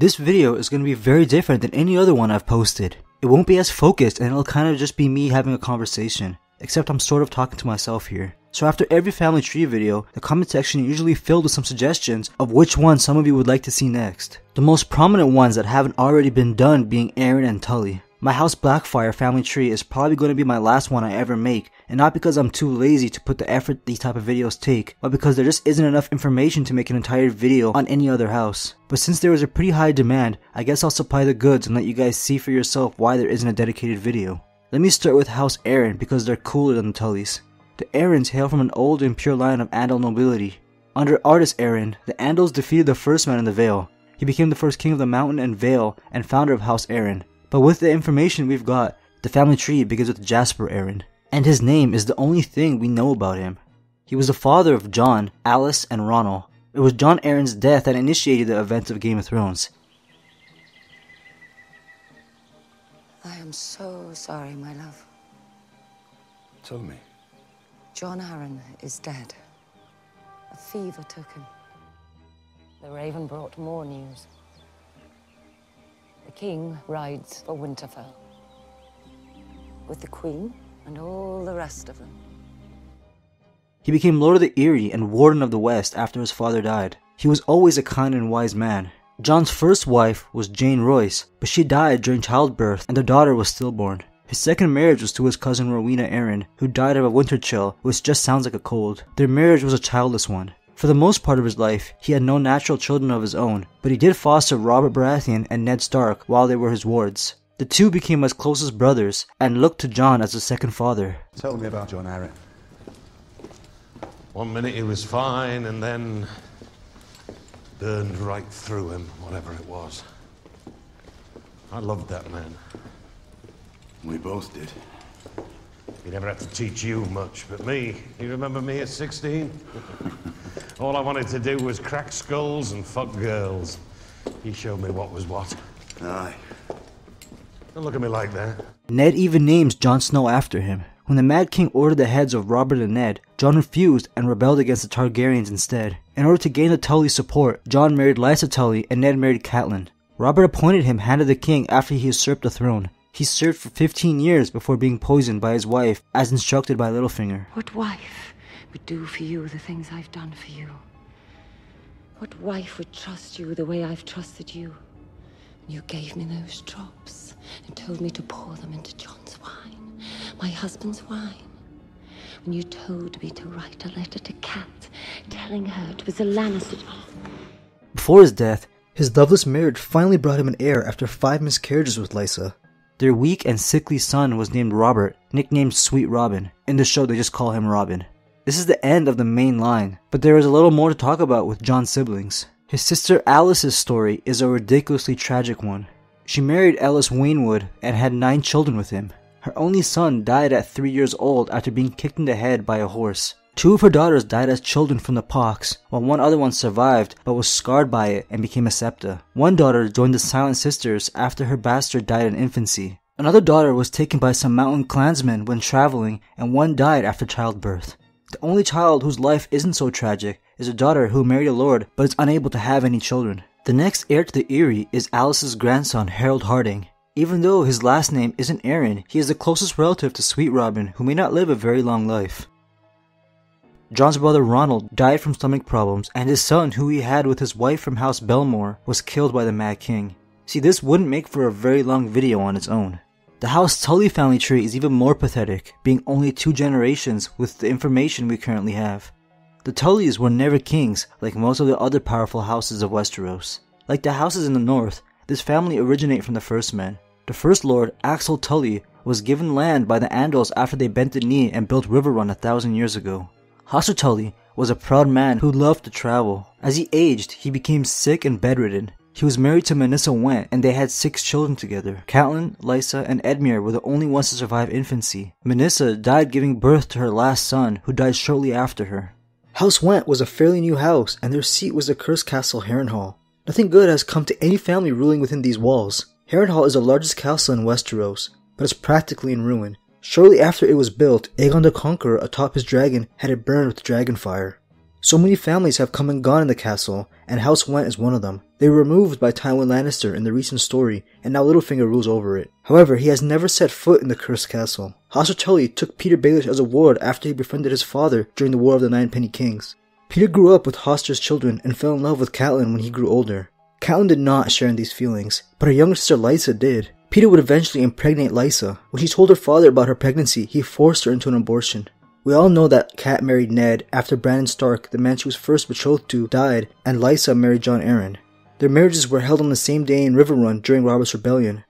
This video is going to be very different than any other one I've posted. It won't be as focused and it'll kind of just be me having a conversation, except I'm sort of talking to myself here. So after every family tree video, the comment section is usually filled with some suggestions of which ones some of you would like to see next. The most prominent ones that haven't already been done being Arryn and Tully. My House Blackfire family tree is probably going to be my last one I ever make, and not because I'm too lazy to put the effort these type of videos take, but because there just isn't enough information to make an entire video on any other house. But since there was a pretty high demand, I guess I'll supply the goods and let you guys see for yourself why there isn't a dedicated video. Let me start with House Arryn because they're cooler than the Tullys. The Arryns hail from an old and pure line of Andal nobility. Under Artys Arryn, the Andals defeated the first man in the Vale. He became the first king of the Mountain and Vale and founder of House Arryn. But with the information we've got, the family tree begins with Jasper Arryn, and his name is the only thing we know about him. He was the father of Jon, Alice, and Ronald. It was John Arryn's death that initiated the events of Game of Thrones. I am so sorry, my love. Tell me. John Arryn is dead. A fever took him. The Raven brought more news. The king rides for Winterfell with the queen and all the rest of them. He became Lord of the Eyrie and Warden of the West after his father died. He was always a kind and wise man. Jon's first wife was Jane Royce, but she died during childbirth and their daughter was stillborn. His second marriage was to his cousin Rowena Arryn, who died of a winter chill, which just sounds like a cold. Their marriage was a childless one. For the most part of his life, he had no natural children of his own, but he did foster Robert Baratheon and Ned Stark while they were his wards. The two became as close as brothers and looked to Jon as his second father. Tell me about John Arryn. One minute he was fine and then burned right through him, whatever it was. I loved that man. We both did. He never had to teach you much, but me, you remember me at 16? All I wanted to do was crack skulls and fuck girls. He showed me what was what. Aye. Don't look at me like that. Ned even names Jon Snow after him. When the Mad King ordered the heads of Robert and Ned, Jon refused and rebelled against the Targaryens instead. In order to gain the Tully support, Jon married Lysa Tully and Ned married Catelyn. Robert appointed him Hand of the King after he usurped the throne. He served for 15 years before being poisoned by his wife, as instructed by Littlefinger. What wife would do for you the things I've done for you? What wife would trust you the way I've trusted you? And you gave me those drops and told me to pour them into John's wine, my husband's wine. When you told me to write a letter to Cat, telling her it was a Lannister. Before his death, his loveless marriage finally brought him an heir after 5 miscarriages with Lysa. Their weak and sickly son was named Robert, nicknamed Sweet Robin. In the show, they just call him Robin. This is the end of the main line, but there is a little more to talk about with Jon's siblings. His sister Alice's story is a ridiculously tragic one. She married Ellis Waynwood and had 9 children with him. Her only son died at 3 years old after being kicked in the head by a horse. 2 of her daughters died as children from the pox, while one other one survived but was scarred by it and became a septa. One daughter joined the Silent Sisters after her bastard died in infancy. Another daughter was taken by some mountain clansmen when traveling, and one died after childbirth. The only child whose life isn't so tragic is a daughter who married a lord but is unable to have any children. The next heir to the Eyrie is Alice's grandson Harold Harding. Even though his last name isn't Arryn, he is the closest relative to Sweet Robin, who may not live a very long life. Jon's brother Ronald died from stomach problems, and his son, who he had with his wife from House Belmore, was killed by the Mad King. See, this wouldn't make for a very long video on its own. The House Tully family tree is even more pathetic, being only 2 generations with the information we currently have. The Tullys were never kings, like most of the other powerful houses of Westeros. Like the houses in the north, this family originate from the First Men. The first lord, Axel Tully, was given land by the Andals after they bent the knee and built Riverrun 1,000 years ago. House Tully was a proud man who loved to travel. As he aged, he became sick and bedridden. He was married to House Went, and they had 6 children together. Catelyn, Lysa, and Edmure were the only ones to survive infancy. House died giving birth to her last son, who died shortly after her. House Went was a fairly new house, and their seat was the cursed castle Harrenhal. Nothing good has come to any family ruling within these walls. Harrenhal is the largest castle in Westeros, but it's practically in ruin. Shortly after it was built, Aegon the Conqueror atop his dragon had it burned with dragon fire. So many families have come and gone in the castle, and House Went is one of them. They were removed by Tywin Lannister in the recent story, and now Littlefinger rules over it. However, he has never set foot in the cursed castle. House Tully took Peter Baelish as a ward after he befriended his father during the War of the Ninepenny Kings. Peter grew up with Hoster's children and fell in love with Catelyn when he grew older. Catelyn did not share in these feelings, but her younger sister Lysa did. Peter would eventually impregnate Lysa. When she told her father about her pregnancy, he forced her into an abortion. We all know that Cat married Ned after Brynden Stark, the man she was first betrothed to, died, and Lysa married John Arryn. Their marriages were held on the same day in Riverrun during Robert's Rebellion.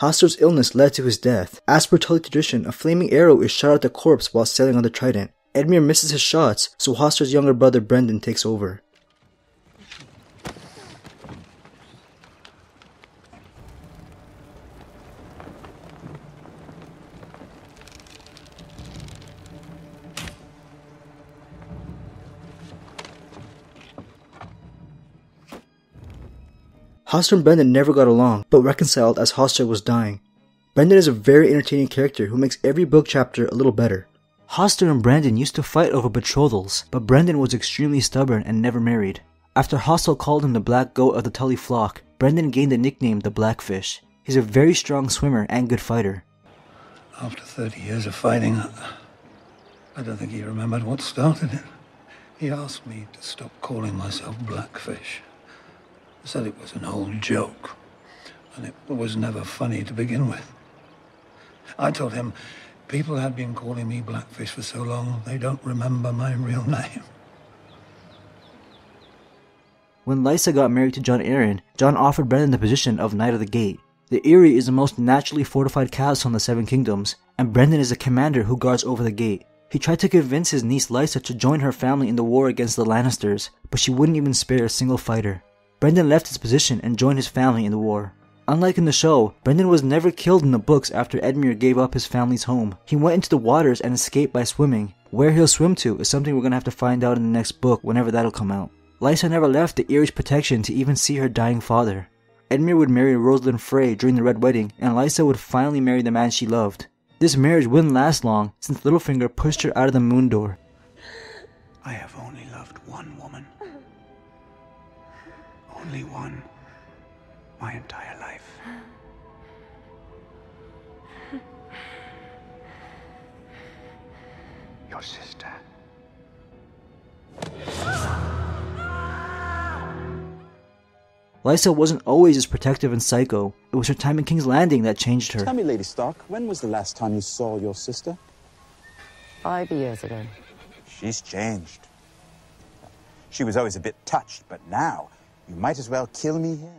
Hoster's illness led to his death. As per Tully tradition, a flaming arrow is shot at the corpse while sailing on the Trident. Edmure misses his shots, so Hoster's younger brother Brynden takes over. Hoster and Brynden never got along, but reconciled as Hoster was dying. Brynden is a very entertaining character who makes every book chapter a little better. Hoster and Brynden used to fight over betrothals, but Brynden was extremely stubborn and never married. After Hoster called him the black goat of the Tully flock, Brynden gained the nickname the Blackfish. He's a very strong swimmer and good fighter. After 30 years of fighting, I don't think he remembered what started it. He asked me to stop calling myself Blackfish. I said it was an old joke, and it was never funny to begin with. I told him people had been calling me Blackfish for so long, they don't remember my real name. When Lysa got married to John Arryn, John offered Brynden the position of Knight of the Gate. The Eyrie is the most naturally fortified castle in the Seven Kingdoms, and Brynden is a commander who guards over the gate. He tried to convince his niece Lysa to join her family in the war against the Lannisters, but she wouldn't even spare a single fighter. Brynden left his position and joined his family in the war. Unlike in the show, Brynden was never killed in the books after Edmure gave up his family's home. He went into the waters and escaped by swimming. Where he'll swim to is something we're going to have to find out in the next book whenever that'll come out. Lysa never left the Eyrie's protection to even see her dying father. Edmure would marry Rosalind Frey during the Red Wedding, and Lysa would finally marry the man she loved. This marriage wouldn't last long since Littlefinger pushed her out of the moon door. I have only loved one woman. Only one, my entire life. Your sister. Lysa wasn't always as protective and psycho. It was her time in King's Landing that changed her. Tell me, Lady Stark, when was the last time you saw your sister? 5 years ago. She's changed. She was always a bit touched, but now... you might as well kill me here.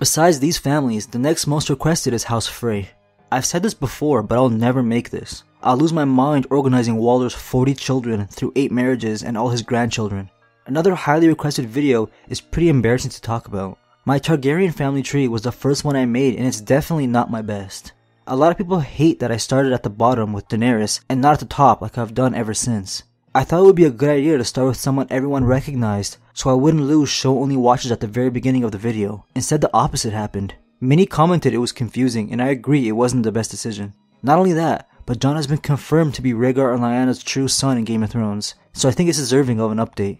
Besides these families, the next most requested is House Frey. I've said this before, but I'll never make this. I'll lose my mind organizing Walder's 40 children through 8 marriages and all his grandchildren. Another highly requested video is pretty embarrassing to talk about. My Targaryen family tree was the first one I made, and it's definitely not my best. A lot of people hate that I started at the bottom with Daenerys and not at the top like I've done ever since. I thought it would be a good idea to start with someone everyone recognized, so I wouldn't lose show-only watches at the very beginning of the video. Instead, the opposite happened. Many commented it was confusing, and I agree it wasn't the best decision. Not only that, but Jon has been confirmed to be Rhaegar and Lyanna's true son in Game of Thrones, so I think it's deserving of an update.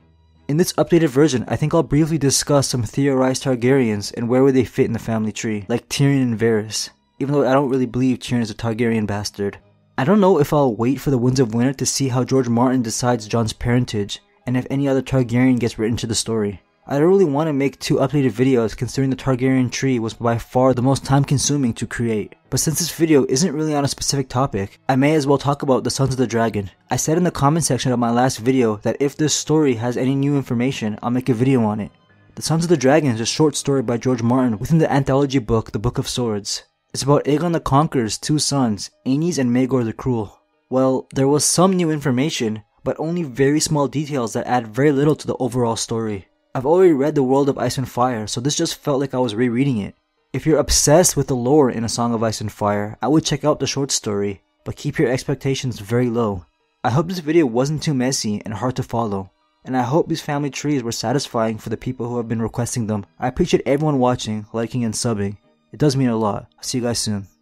In this updated version, I think I'll briefly discuss some theorized Targaryens and where would they fit in the family tree, like Tyrion and Varys, even though I don't really believe Tyrion is a Targaryen bastard. I don't know if I'll wait for the Winds of Winter to see how George Martin decides Jon's parentage, and if any other Targaryen gets written to the story. I don't really want to make 2 updated videos considering the Targaryen tree was by far the most time consuming to create. But since this video isn't really on a specific topic, I may as well talk about the Sons of the Dragon. I said in the comment section of my last video that if this story has any new information, I'll make a video on it. The Sons of the Dragon is a short story by George Martin within the anthology book The Book of Swords. It's about Aegon the Conqueror's 2 sons, Aenys and Maegor the Cruel. Well, there was some new information, but only very small details that add very little to the overall story. I've already read The World of Ice and Fire, so this just felt like I was rereading it. If you're obsessed with the lore in A Song of Ice and Fire, I would check out the short story, but keep your expectations very low. I hope this video wasn't too messy and hard to follow, and I hope these family trees were satisfying for the people who have been requesting them. I appreciate everyone watching, liking, and subbing. It does mean a lot. I'll see you guys soon.